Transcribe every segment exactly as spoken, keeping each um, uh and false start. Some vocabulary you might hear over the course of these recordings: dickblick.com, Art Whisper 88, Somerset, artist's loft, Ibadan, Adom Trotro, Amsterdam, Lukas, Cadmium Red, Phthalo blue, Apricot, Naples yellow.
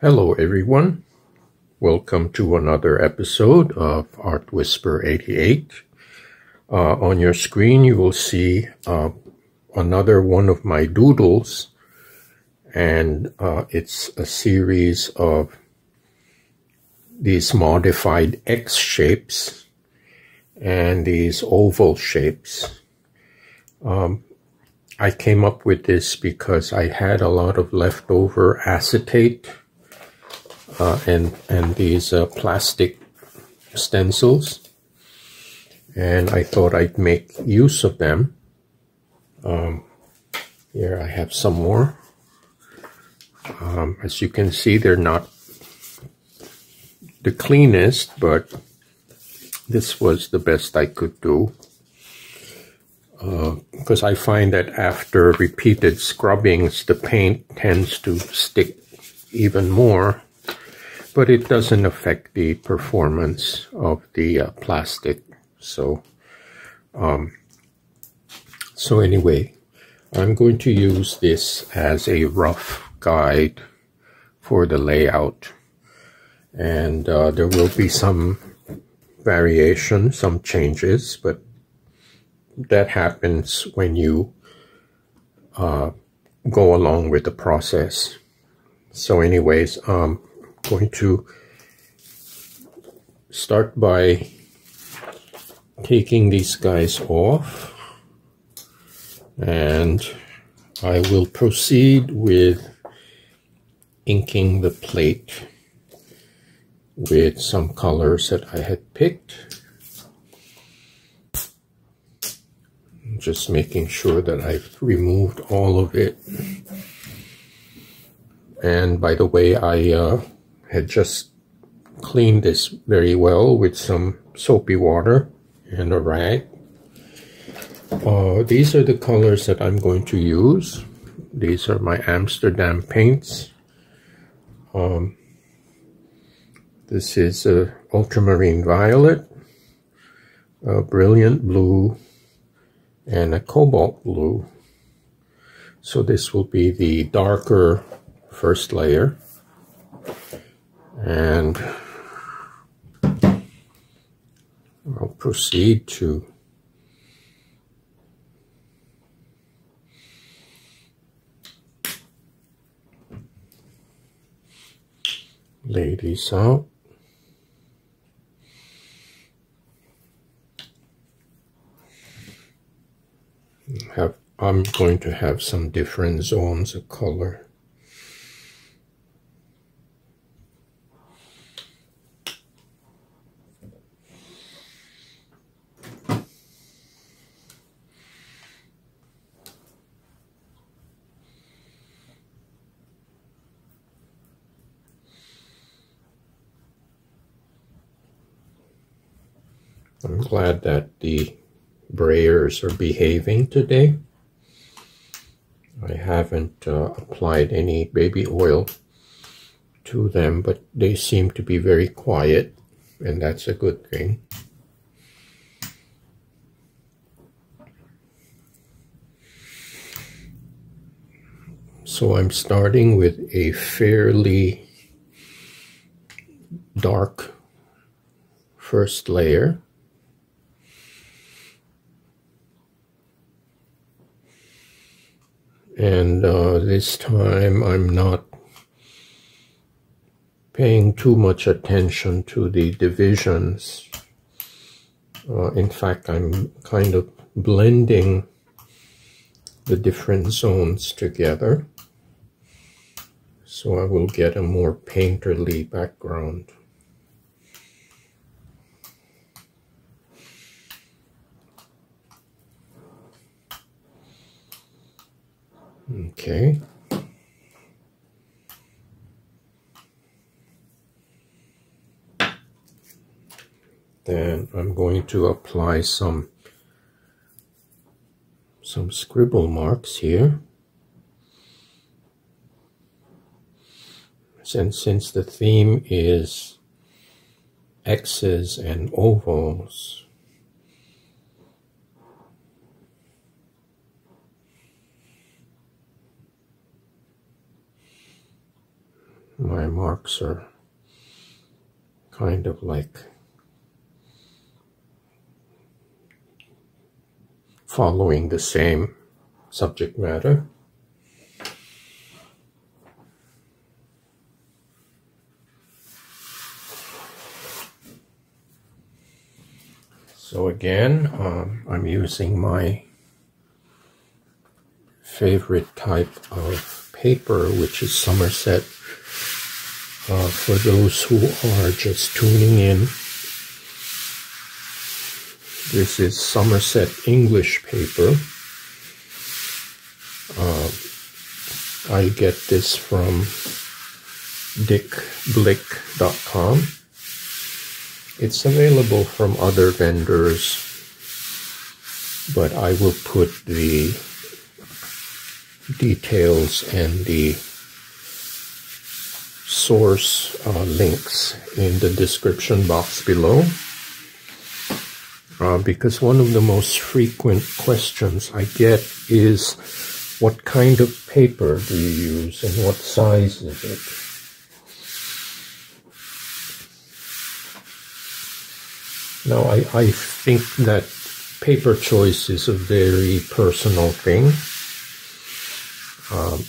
Hello everyone, welcome to another episode of Art Whisper eighty-eight. Uh, on your screen you will see uh, another one of my doodles, and uh, it's a series of these modified X shapes and these oval shapes. Um, I came up with this because I had a lot of leftover acetate Uh, and, and these uh, plastic stencils, and I thought I'd make use of them. Um, here I have some more. Um, as you can see, they're not the cleanest, but this was the best I could do. Uh, because I find that after repeated scrubbings, the paint tends to stick even more. But it doesn't affect the performance of the uh, plastic. So, um, so anyway, I'm going to use this as a rough guide for the layout. And uh, there will be some variation, some changes, but that happens when you uh, go along with the process. So anyways, um, going to start by taking these guys off, and I will proceed with inking the plate with some colors that I had picked. Just making sure that I've removed all of it. And by the way, I uh, had just cleaned this very well with some soapy water and a rag. Uh, these are the colors that I'm going to use. These are my Amsterdam paints. Um, this is a ultramarine violet, a brilliant blue, and a cobalt blue. So this will be the darker first layer. And I'll proceed to lay these out. Have, I'm going to have some different zones of color. I'm glad that the brayers are behaving today. I haven't uh, applied any baby oil to them, but they seem to be very quiet, and that's a good thing. So I'm starting with a fairly dark first layer. And uh, this time I'm not paying too much attention to the divisions. Uh, in fact, I'm kind of blending the different zones together. So I will get a more painterly background. Okay. Then I'm going to apply some some scribble marks here. And since the theme is X's and ovals, my marks are kind of like following the same subject matter. So again, um, I'm using my favorite type of paper, which is Somerset. Uh, for those who are just tuning in, this is Somerset English paper. Uh, I get this from dick blick dot com. It's available from other vendors, but I will put the details and the source uh, links in the description box below, uh, because one of the most frequent questions I get is, what kind of paper do you use and what size is it? Now, I, I think that paper choice is a very personal thing. Um,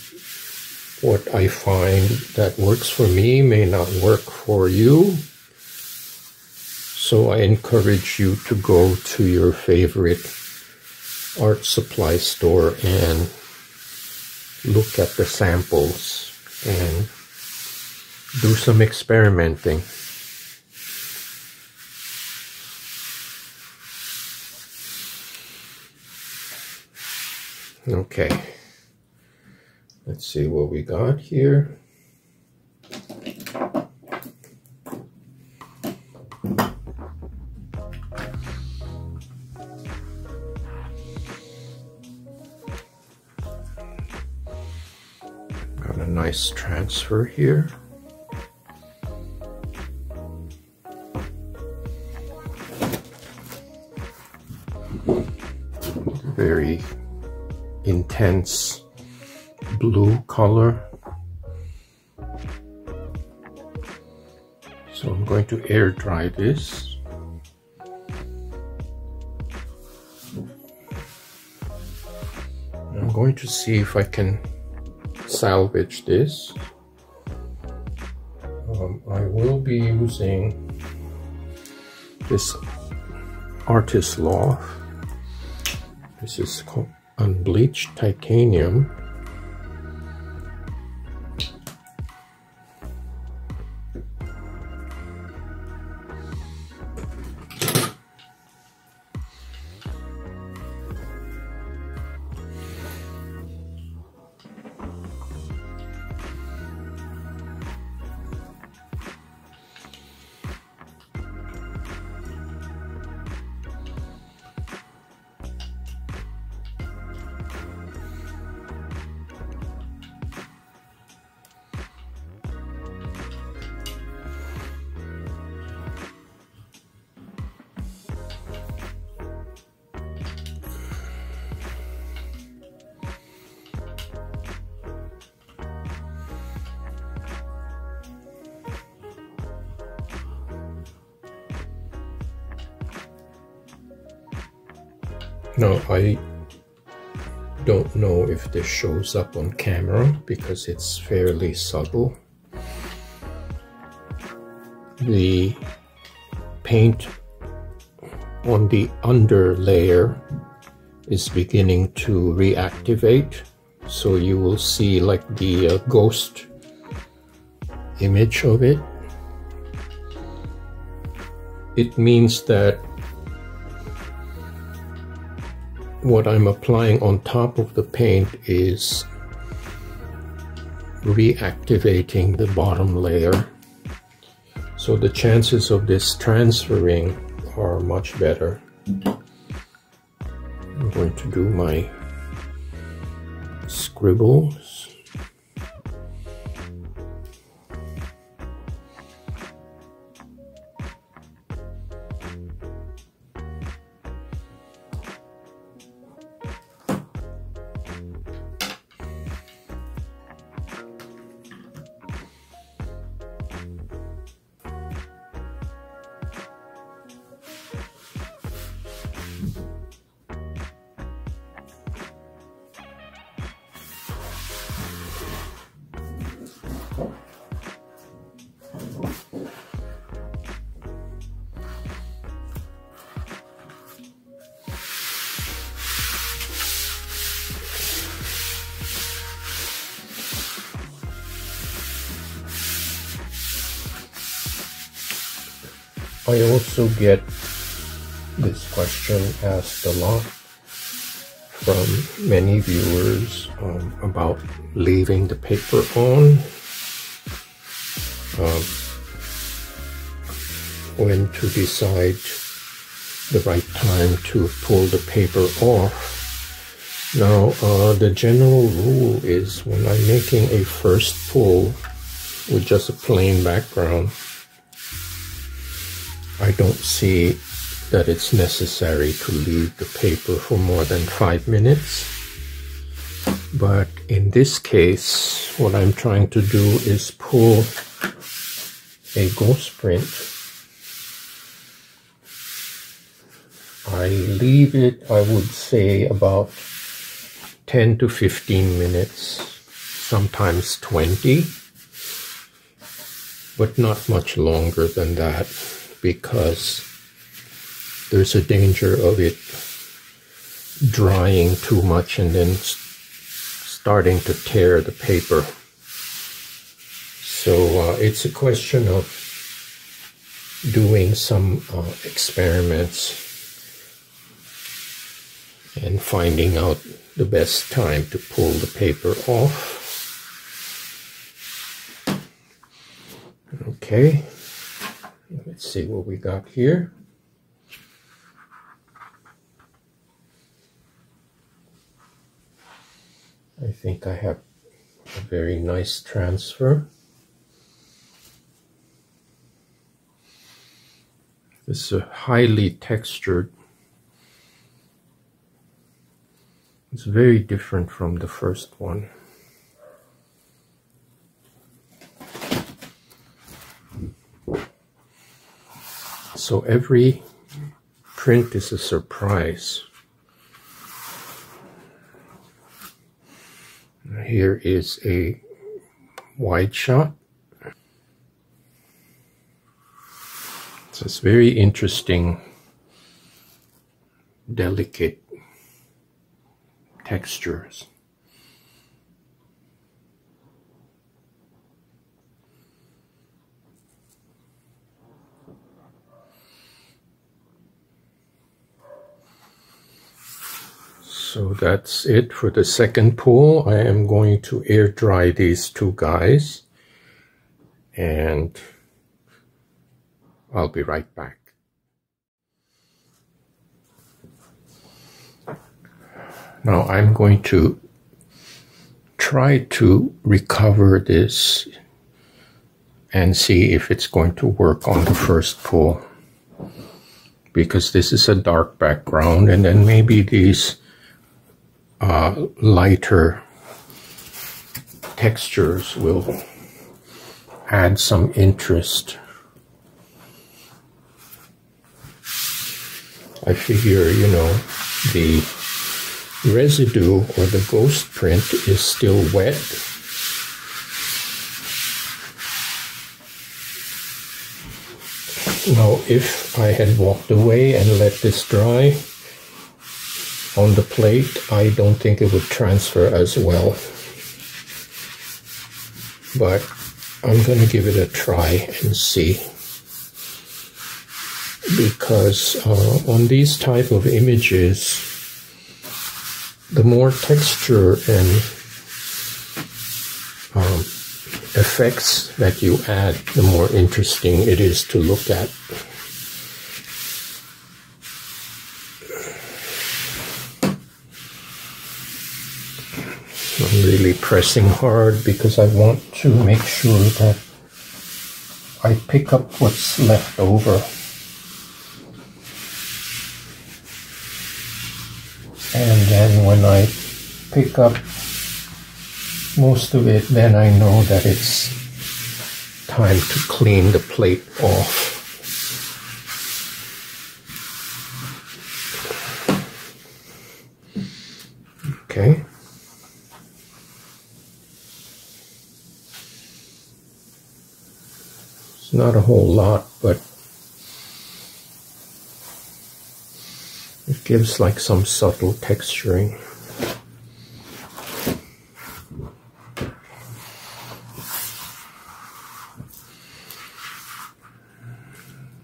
what I find that works for me may not work for you. So I encourage you to go to your favorite art supply store and look at the samples and do some experimenting. Okay, let's see what we got here. Got a nice transfer here. Very intense blue color. So I'm going to air dry this. I'm going to see if I can salvage this. Um, I will be using this Artist's Loft. This is called unbleached titanium. Now, I don't know if this shows up on camera because it's fairly subtle. The paint on the under layer is beginning to reactivate, so you will see like the uh, ghost image of it. It means that what I'm applying on top of the paint is reactivating the bottom layer. So the chances of this transferring are much better. I'm going to do my scribbles. I also get this question asked a lot from many viewers um, about leaving the paper on um, when to decide the right time to pull the paper off. Now uh, the general rule is when I'm making a first pull with just a plain background, I don't see that it's necessary to leave the paper for more than five minutes. But in this case, what I'm trying to do is pull a ghost print. I leave it, I would say, about ten to fifteen minutes, sometimes twenty, but not much longer than that, because there's a danger of it drying too much and then starting to tear the paper. So uh, it's a question of doing some uh, experiments and finding out the best time to pull the paper off. Okay. Let's see what we got here. I think I have a very nice transfer. This is a highly textured. It's very different from the first one. So every print is a surprise. Here is a wide shot. So it's very interesting, delicate textures. So that's it for the second pull. I am going to air dry these two guys and I'll be right back. Now I'm going to try to recover this and see if it's going to work on the first pull, because this is a dark background, and then maybe these Uh, lighter textures will add some interest. I figure, you know, the residue or the ghost print is still wet, now if I had walked away and let this dry on the plate, I don't think it would transfer as well. But I'm going to give it a try and see. Because uh, on these type of images, the more texture and um, effects that you add, the more interesting it is to look at. I'm really pressing hard because I want to make sure that I pick up what's left over. And then when I pick up most of it, then I know that it's time to clean the plate off. Okay. It's not a whole lot, but it gives like some subtle texturing.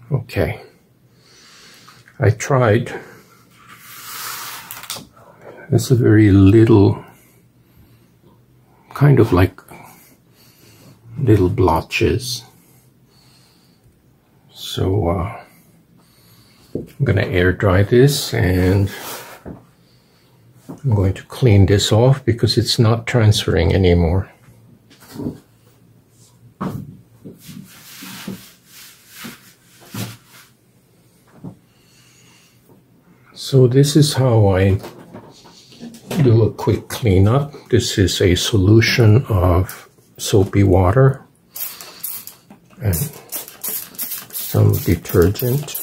Okay, I tried. It's a very little, kind of like little blotches. So uh, I'm going to air dry this, and I'm going to clean this off because it's not transferring anymore. So this is how I do a quick cleanup. This is a solution of soapy water and some detergent.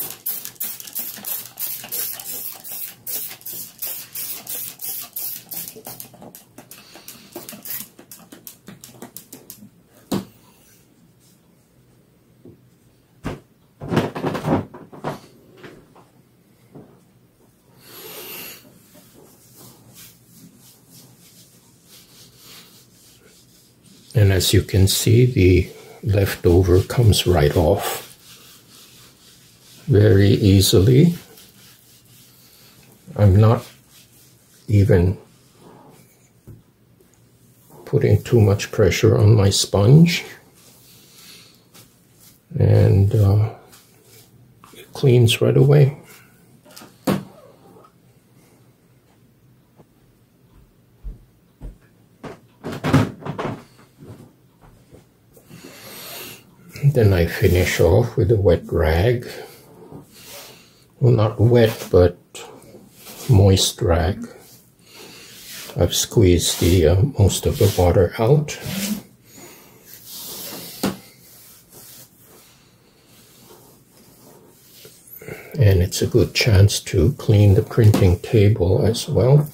And as you can see, the leftover comes right off very easily. I'm not even putting too much pressure on my sponge, and uh, it cleans right away. Then I finish off with a wet rag. Well, not wet, but moist rag. I've squeezed the uh, most of the water out. And it's a good chance to clean the printing table as well.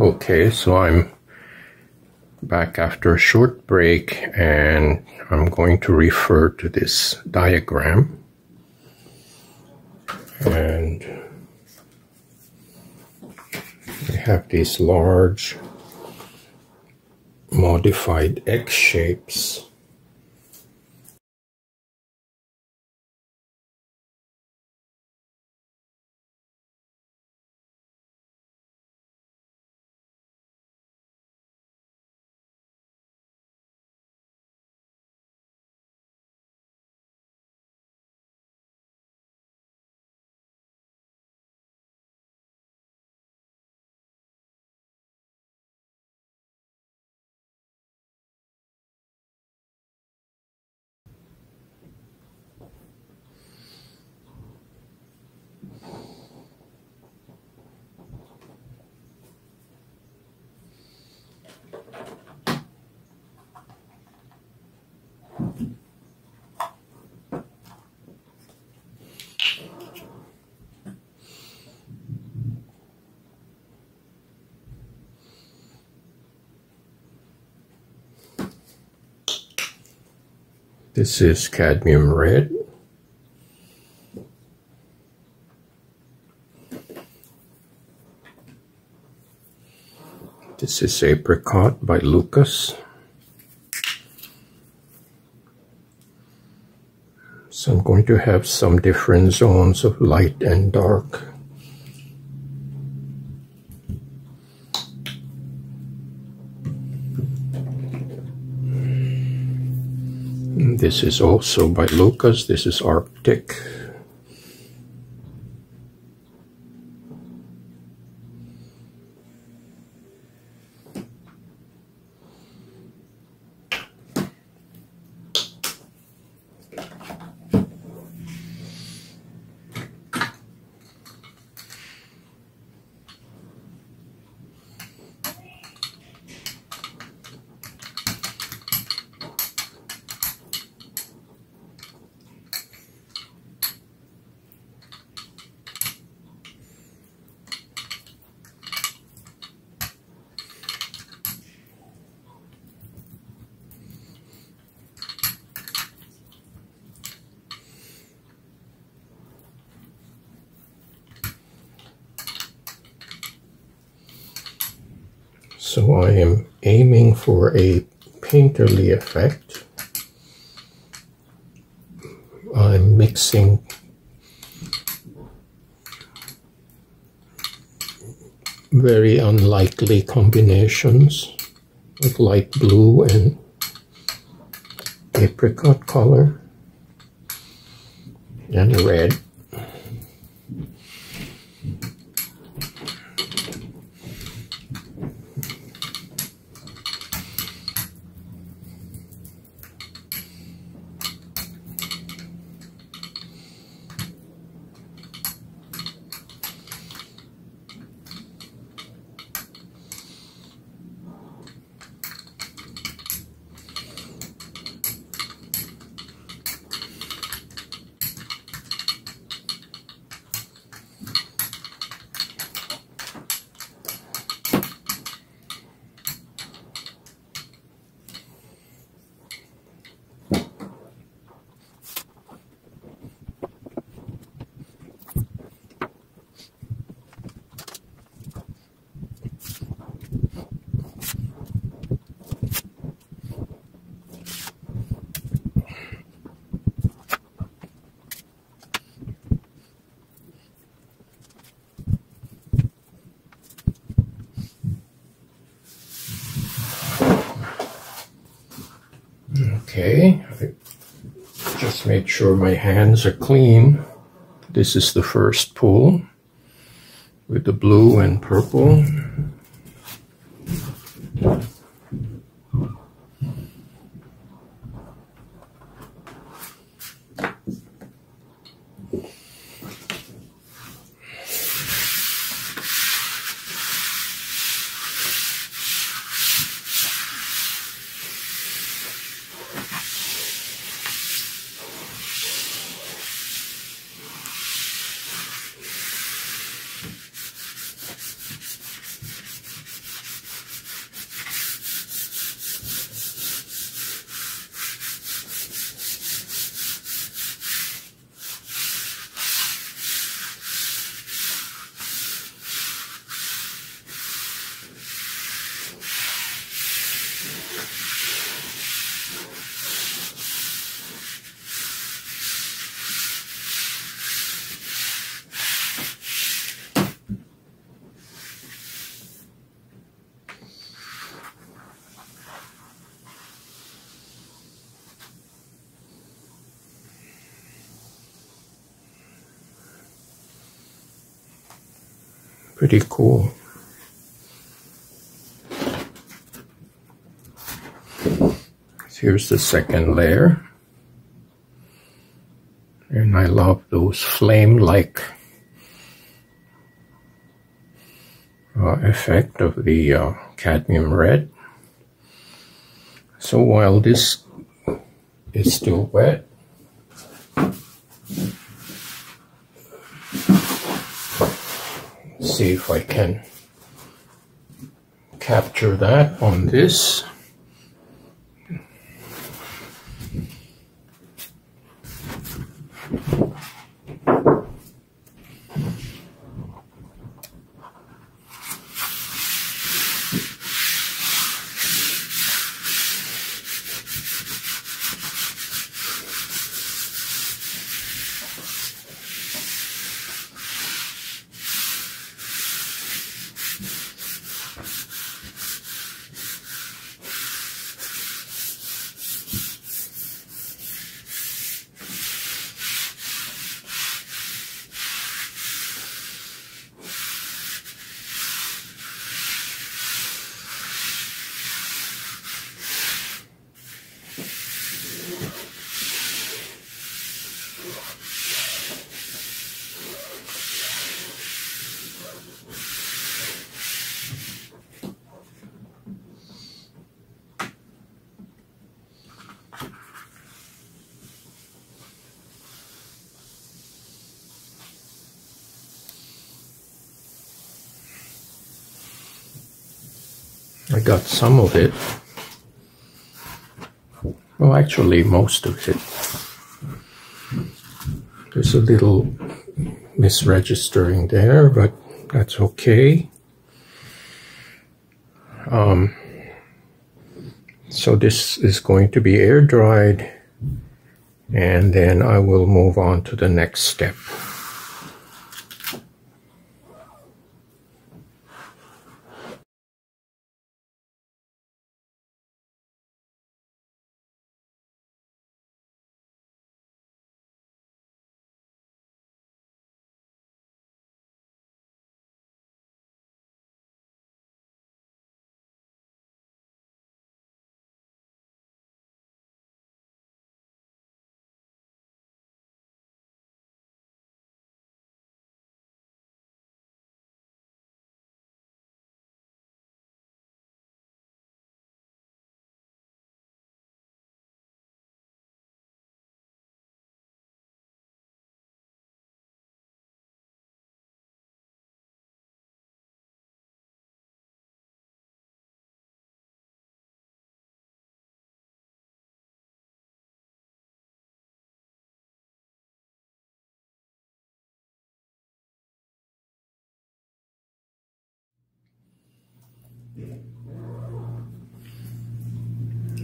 Okay, so I'm back after a short break, and I'm going to refer to this diagram, and we have these large modified X shapes. This is Cadmium Red. This is Apricot by Lukas. So I'm going to have some different zones of light and dark. This is also by Lukas. This is Arctic. So I am aiming for a painterly effect. I'm mixing very unlikely combinations of light blue and apricot color and red. Okay, I just made sure my hands are clean. This is the first pull with the blue and purple. Pretty cool. Here's the second layer. And I love those flame-like uh, effect of the uh, cadmium red. So while this is still wet, see if I can capture that on this. I got some of it, well actually most of it. There's a little misregistering there, but that's okay. Um, so this is going to be air dried, and then I will move on to the next step.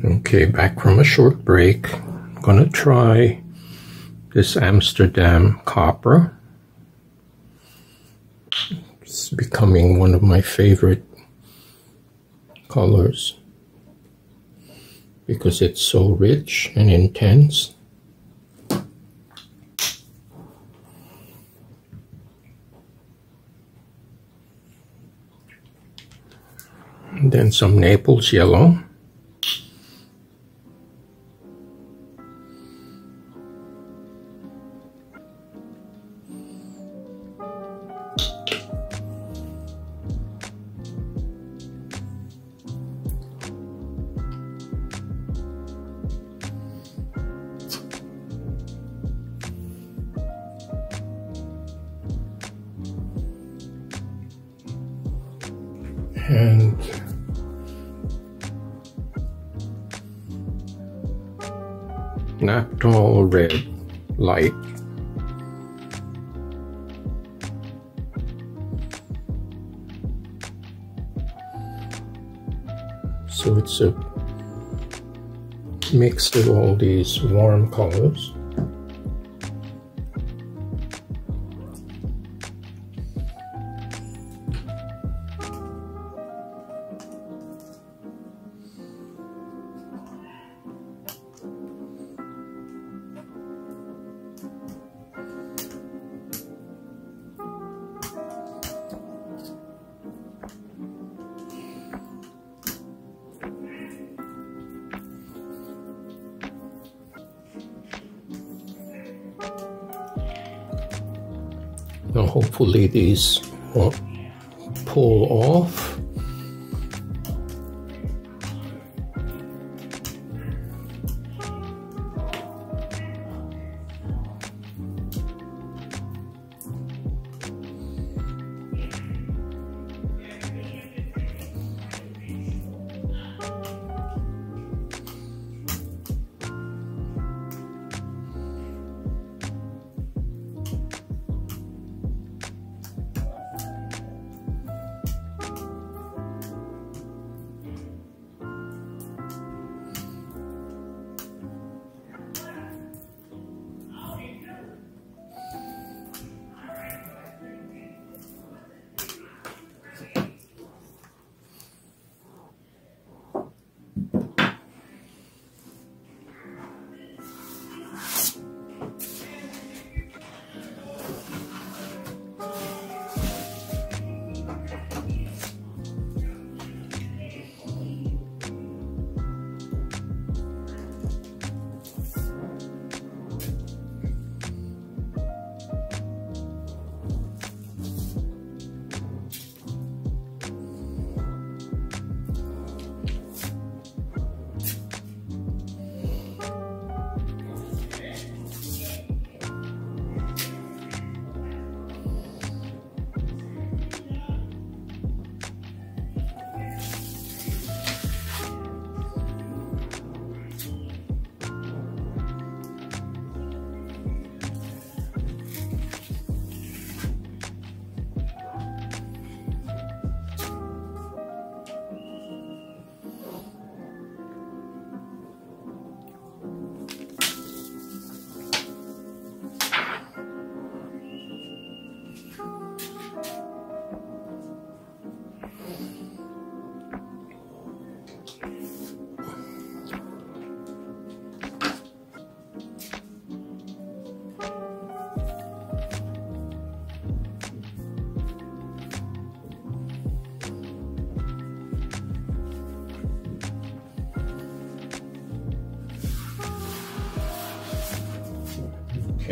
Okay, back from a short break. I'm gonna try this Amsterdam copper. It's becoming one of my favorite colors because it's so rich and intense. And then some Naples yellow. And Naples red light. So it's a mix of all these warm colors. Now hopefully these will pull off.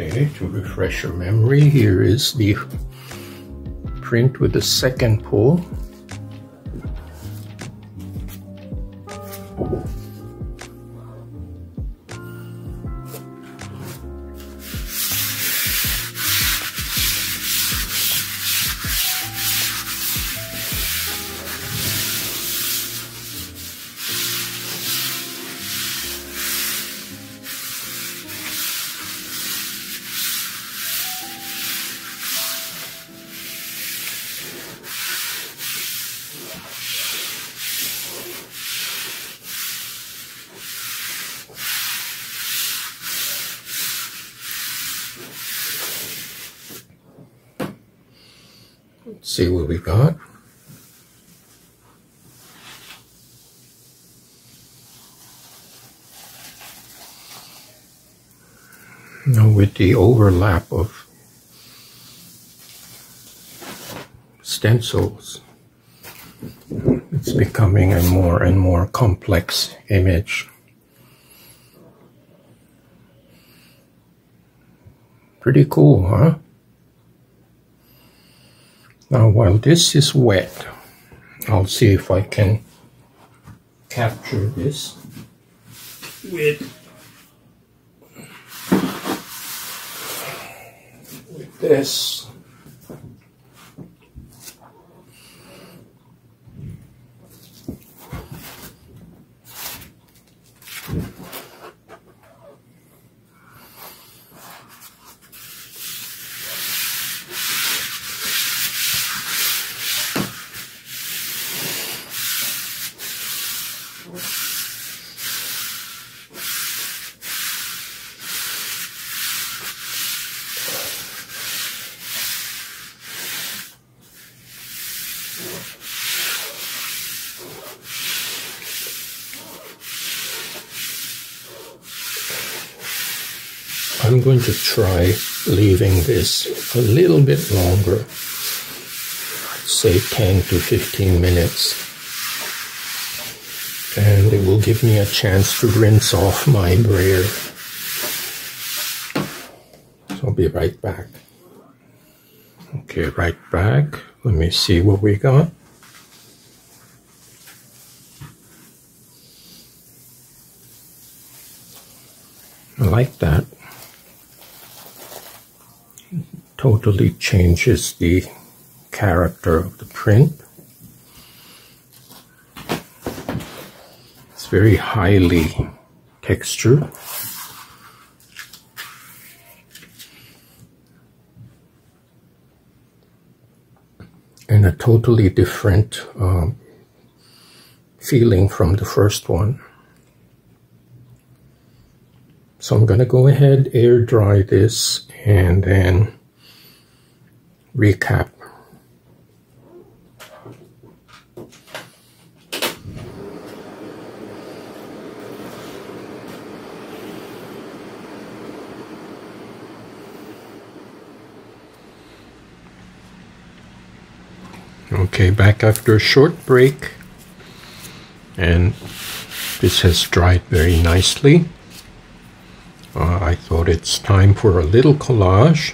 Okay, to refresh your memory, here is the print with the second pull. See what we've got. Now with the overlap of stencils, it's becoming a more and more complex image. Pretty cool, huh? Now while this is wet, I'll see if I can capture this with, with this. I'm going to try leaving this a little bit longer, say ten to fifteen minutes, and it will give me a chance to rinse off my brayer. So I'll be right back. Okay, right back. Let me see what we got. I like that. Totally changes the character of the print. It's very highly textured. And a totally different um, feeling from the first one. So I'm going to go ahead, air dry this, and then recap. Okay, back after a short break, and this has dried very nicely. Uh, I thought it's time for a little collage.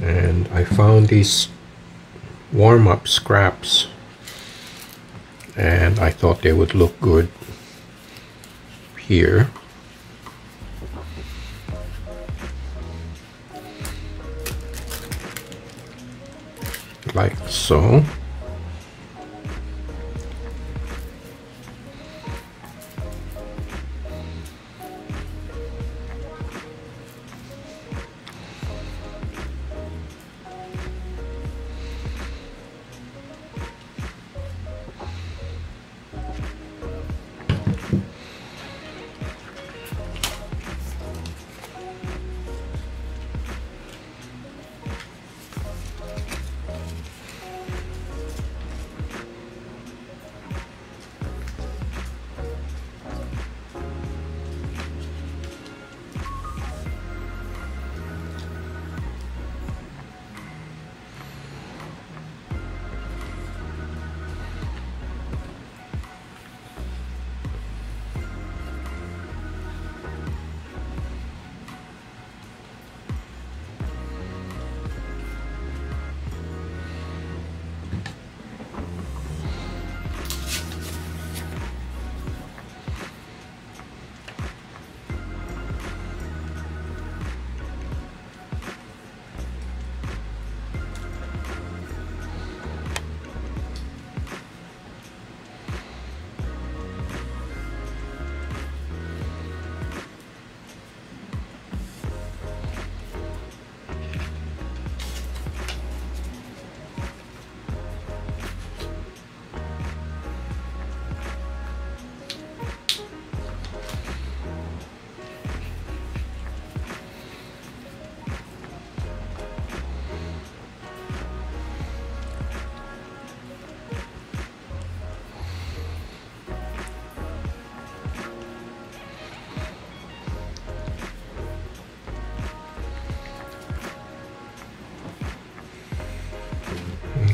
And I found these warm-up scraps, and I thought they would look good here. Like so.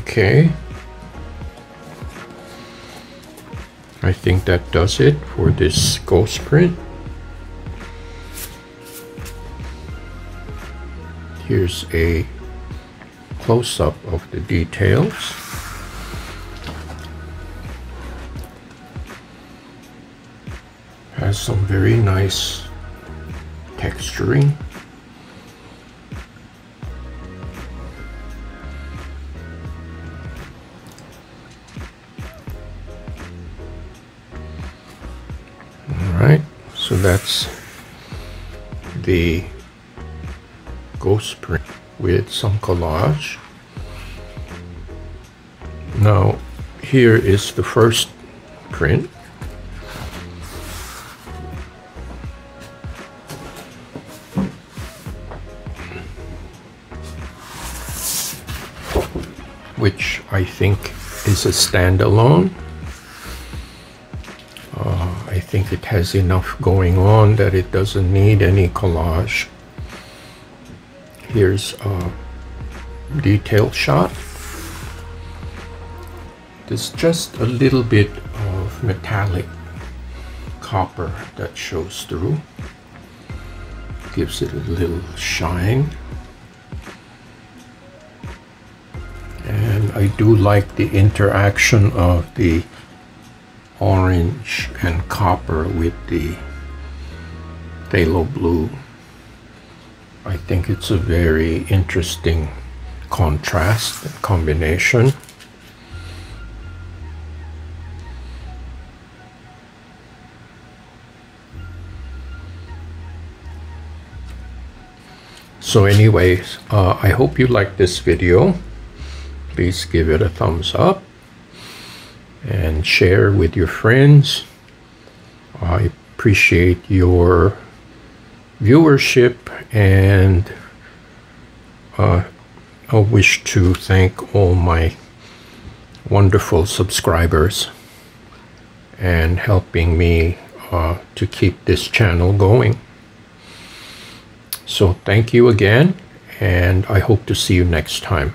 Okay. I think that does it for this ghost print. Here's a close-up of the details. Has some very nice texturing. Alright, so that's the ghost print with some collage. Now here is the first print. Which I think is a standalone. Uh, I think it has enough going on that it doesn't need any collage. Here's a detail shot. There's just a little bit of metallic copper that shows through. Gives it a little shine. And I do like the interaction of the orange and copper with the phthalo blue. I think it's a very interesting contrast and combination. So anyways, uh, I hope you liked this video. Please give it a thumbs up and share with your friends. I appreciate your viewership, and uh, I wish to thank all my wonderful subscribers and helping me uh, to keep this channel going. So thank you again, and I hope to see you next time.